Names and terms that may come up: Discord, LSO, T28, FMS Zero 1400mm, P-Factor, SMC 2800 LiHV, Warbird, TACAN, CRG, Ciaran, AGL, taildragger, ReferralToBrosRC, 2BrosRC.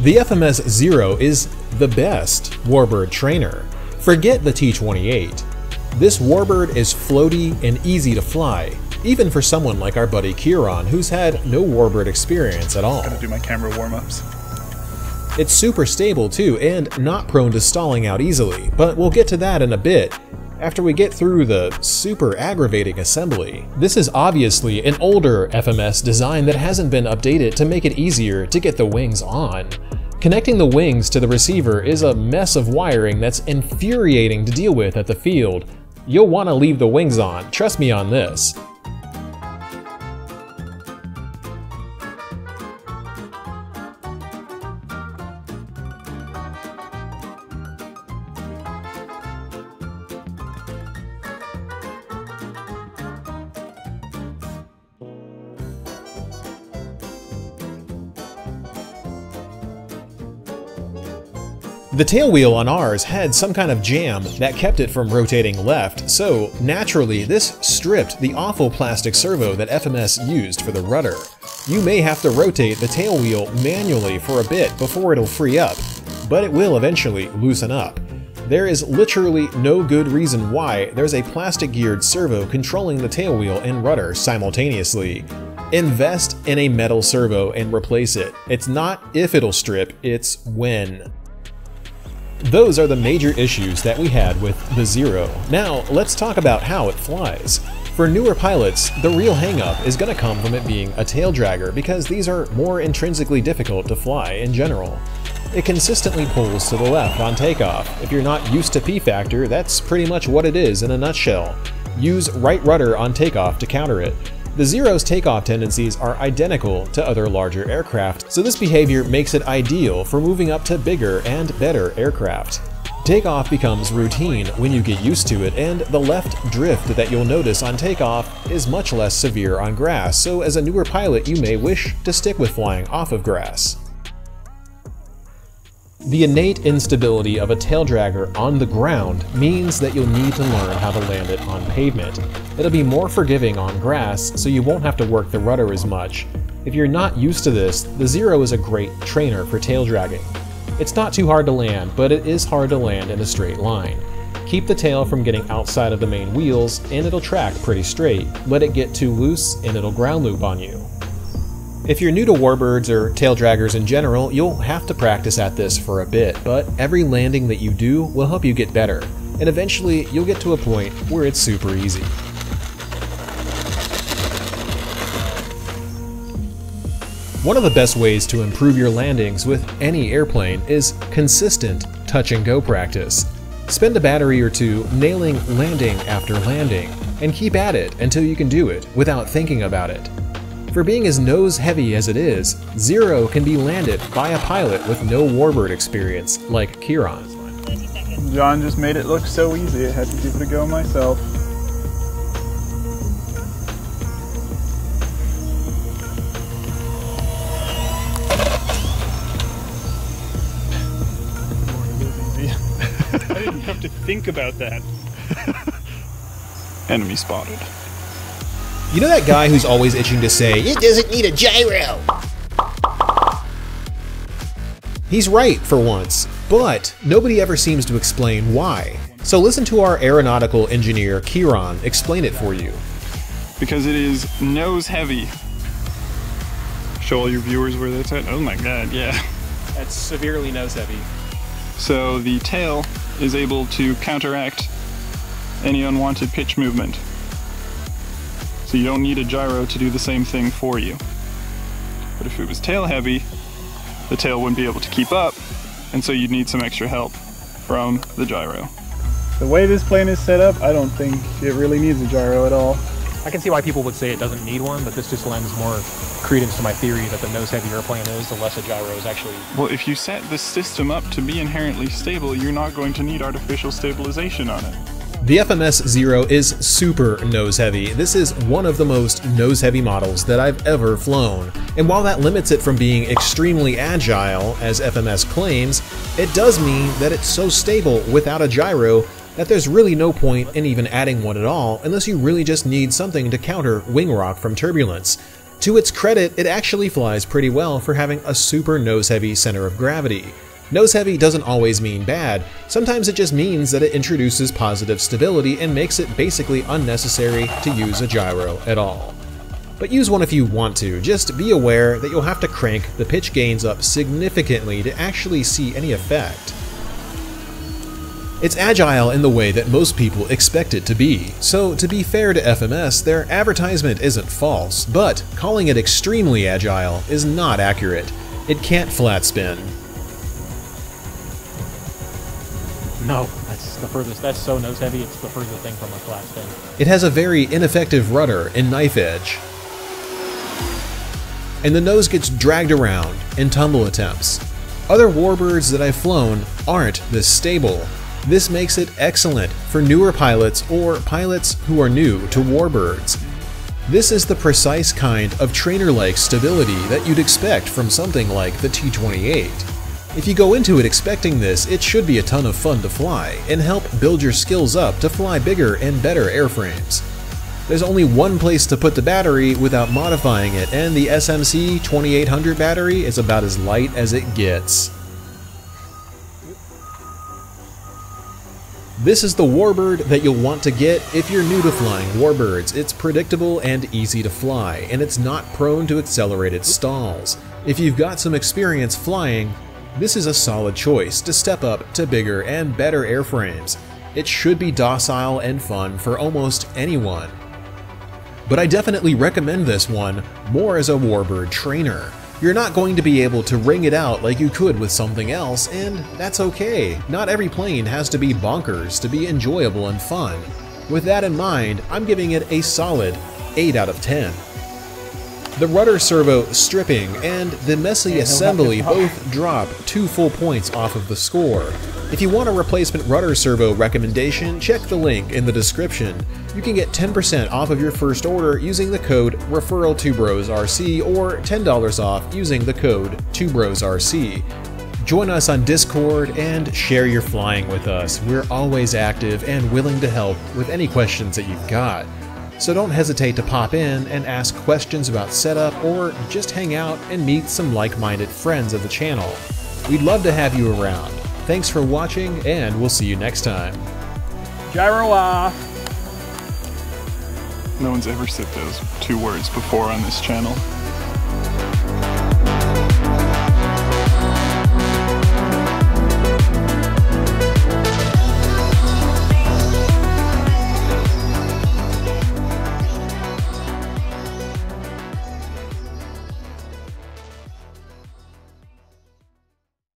The FMS Zero is the best Warbird trainer. Forget the T28. This Warbird is floaty and easy to fly, even for someone like our buddy Ciaran, who's had no Warbird experience at all. Gotta do my camera warm-ups. It's super stable too, and not prone to stalling out easily, but we'll get to that in a bit. After we get through the super aggravating assembly. This is obviously an older FMS design that hasn't been updated to make it easier to get the wings on. Connecting the wings to the receiver is a mess of wiring that's infuriating to deal with at the field. You'll want to leave the wings on, trust me on this. The tailwheel on ours had some kind of jam that kept it from rotating left, so naturally this stripped the awful plastic servo that FMS used for the rudder. You may have to rotate the tailwheel manually for a bit before it'll free up, but it will eventually loosen up. There is literally no good reason why there's a plastic geared servo controlling the tailwheel and rudder simultaneously. Invest in a metal servo and replace it. It's not if it'll strip, it's when. Those are the major issues that we had with the Zero. Now, let's talk about how it flies. For newer pilots, the real hangup is going to come from it being a tail dragger because these are more intrinsically difficult to fly in general. It consistently pulls to the left on takeoff. If you're not used to P-Factor, that's pretty much what it is in a nutshell. Use right rudder on takeoff to counter it. The Zero's takeoff tendencies are identical to other larger aircraft, so this behavior makes it ideal for moving up to bigger and better aircraft. Takeoff becomes routine when you get used to it, and the left drift that you'll notice on takeoff is much less severe on grass, so as a newer pilot you may wish to stick with flying off of grass. The innate instability of a taildragger on the ground means that you'll need to learn how to land it on pavement. It'll be more forgiving on grass, so you won't have to work the rudder as much. If you're not used to this, the Zero is a great trainer for taildragging. It's not too hard to land, but it is hard to land in a straight line. Keep the tail from getting outside of the main wheels, and it'll track pretty straight. Let it get too loose, and it'll ground loop on you. If you're new to Warbirds or taildraggers in general, you'll have to practice at this for a bit, but every landing that you do will help you get better, and eventually you'll get to a point where it's super easy. One of the best ways to improve your landings with any airplane is consistent touch-and-go practice. Spend a battery or two nailing landing after landing, and keep at it until you can do it without thinking about it. For being as nose-heavy as it is, Zero can be landed by a pilot with no Warbird experience, like Ciaran. John just made it look so easy, I had to give it a go myself. I didn't have to think about that. Enemy spotted. You know that guy who's always itching to say, "It doesn't need a gyro"? He's right for once, but nobody ever seems to explain why. So listen to our aeronautical engineer, Ciaran, explain it for you. Because it is nose heavy. Show all your viewers where that's at. Oh my god, yeah. That's severely nose heavy. So the tail is able to counteract any unwanted pitch movement. So you don't need a gyro to do the same thing for you. But if it was tail heavy, the tail wouldn't be able to keep up, and so you'd need some extra help from the gyro. The way this plane is set up, I don't think it really needs a gyro at all. I can see why people would say it doesn't need one, but this just lends more credence to my theory that the nose-heavy airplane is, the less a gyro is actually... Well, if you set the system up to be inherently stable, you're not going to need artificial stabilization on it. The FMS Zero is super nose-heavy. This is one of the most nose-heavy models that I've ever flown. And while that limits it from being extremely agile, as FMS claims, it does mean that it's so stable without a gyro that there's really no point in even adding one at all unless you really just need something to counter wing rock from turbulence. To its credit, it actually flies pretty well for having a super nose-heavy center of gravity. Nose-heavy doesn't always mean bad, sometimes it just means that it introduces positive stability and makes it basically unnecessary to use a gyro at all. But use one if you want to, just be aware that you'll have to crank the pitch gains up significantly to actually see any effect. It's agile in the way that most people expect it to be, so to be fair to FMS, their advertisement isn't false, but calling it extremely agile is not accurate. It can't flat spin. No, that's the furthest, that's so nose heavy, it's the furthest thing from a flat spin. It has a very ineffective rudder and knife edge. And the nose gets dragged around in tumble attempts. Other Warbirds that I've flown aren't this stable. This makes it excellent for newer pilots or pilots who are new to Warbirds. This is the precise kind of trainer-like stability that you'd expect from something like the T28. If you go into it expecting this, it should be a ton of fun to fly and help build your skills up to fly bigger and better airframes. There's only one place to put the battery without modifying it, and the SMC 2800 battery is about as light as it gets. This is the Warbird that you'll want to get if you're new to flying Warbirds. It's predictable and easy to fly, and it's not prone to accelerated stalls. If you've got some experience flying, this is a solid choice to step up to bigger and better airframes. It should be docile and fun for almost anyone. But I definitely recommend this one more as a Warbird trainer. You're not going to be able to wring it out like you could with something else, and that's okay. Not every plane has to be bonkers to be enjoyable and fun. With that in mind, I'm giving it a solid 8 out of 10. The rudder servo stripping and the messy assembly both drop 2 full points off of the score. If you want a replacement rudder servo recommendation, check the link in the description. You can get 10% off of your first order using the code ReferralToBrosRC or $10 off using the code 2BrosRC. Join us on Discord and share your flying with us. We're always active and willing to help with any questions that you've got. So don't hesitate to pop in and ask questions about setup or just hang out and meet some like-minded friends of the channel. We'd love to have you around. Thanks for watching, and we'll see you next time. Gyro off! No one's ever said those two words before on this channel.